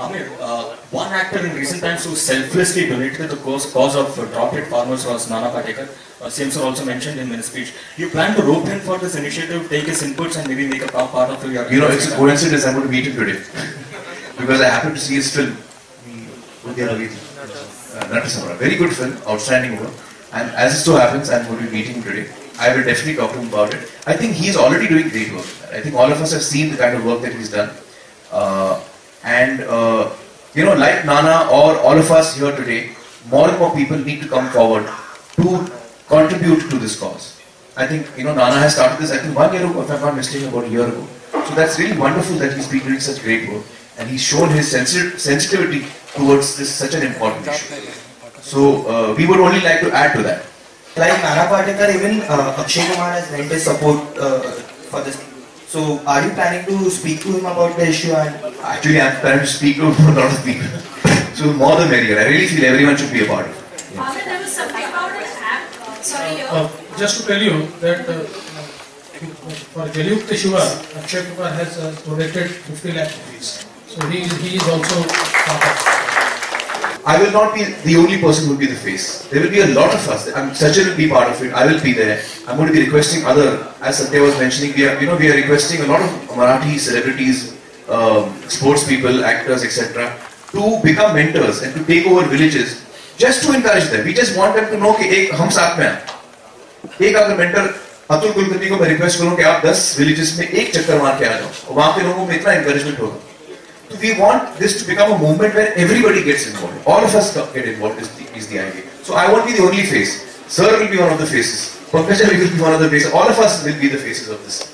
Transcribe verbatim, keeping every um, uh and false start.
Amir, uh, one actor in recent times who selflessly donated the cause, cause of uh, drop-dead farmers was Nana Patekar. Uh, Sir also mentioned him in his speech. You plan to rope him for this initiative, take his inputs and maybe make a part of your... You know, it's a coincidence I'm going to meet him today. Because I happened to see his film. Uh, very good film, outstanding work. And as it so happens, I'm going to be meeting him today. I will definitely talk to him about it. I think he's already doing great work. I think all of us have seen the kind of work that he's done. Uh, And, uh, you know, like Nana or all of us here today, more and more people need to come forward to contribute to this cause. I think, you know, Nana has started this, I think, one year ago, if I'm not mistaken, about a year ago. So that's really wonderful that he's been doing such great work. And he's shown his sensi sensitivity towards this such an important issue. So, uh, we would only like to add to that. Like Nana Patekar, even uh, Akshay Kumar has lent his support uh, for this. So, are you planning to speak to him about the issue? And actually, I'm planning to speak to a lot of people. So, more than merrier. I really feel everyone should be a part of it. Yeah. Father, there was something about an app. Sorry, uh, uh, just to tell you that uh, for Jalyukta Shiva, Akshay Kumar has uh, donated fifty lakh rupees. So, he, he is also part of it. I will not be the only person who will be the face. There will be a lot of us. I'm Sachin will be part of it. I will be there. I'm going to be requesting other, as Satya was mentioning, we are, you know, we are requesting a lot of Marathi celebrities, um, sports people, actors, et cetera, to become mentors and to take over villages, just to encourage them. We just want them to know that ek hum saath mein hai. Ek aapka mentor Atul Kulkarni ko main request karun ki aap ten villages mein ek chakkar maar ke aa jao. Aur wahan pe logon ko itna encouragement hoga. We want this to become a movement where everybody gets involved. All of us get involved is the, is the idea. So I won't be the only face. Sir will be one of the faces. Professor will be one of the faces. All of us will be the faces of this.